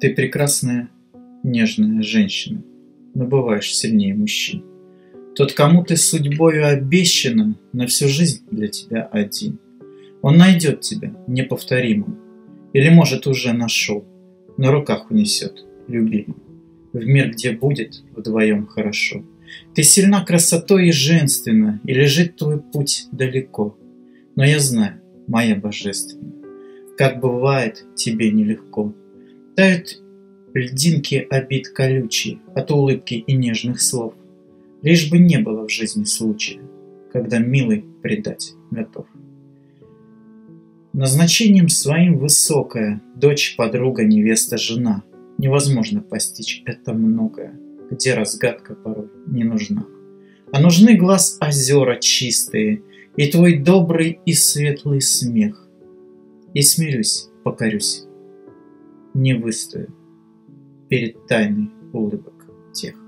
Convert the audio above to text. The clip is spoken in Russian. Ты прекрасная, нежная женщина, но бываешь сильнее мужчин. Тот, кому ты судьбою обещана, на всю жизнь для тебя один. Он найдет тебя неповторимым, или, может, уже нашел, на руках унесет, любимым, в мир, где будет вдвоем хорошо. Ты сильна красотой и женственна, и лежит твой путь далеко. Но я знаю, моя божественная, как бывает тебе нелегко. Тают льдинки обид колючие от улыбки и нежных слов. Лишь бы не было в жизни случая, когда милый предать готов. Назначением своим высокая, дочь, подруга, невеста, жена. Невозможно постичь это многое, где разгадка порой не нужна. А нужны глаз озера чистые, и твой добрый и светлый смех. И смирюсь, покорюсь, не выстою перед тайной улыбок тех.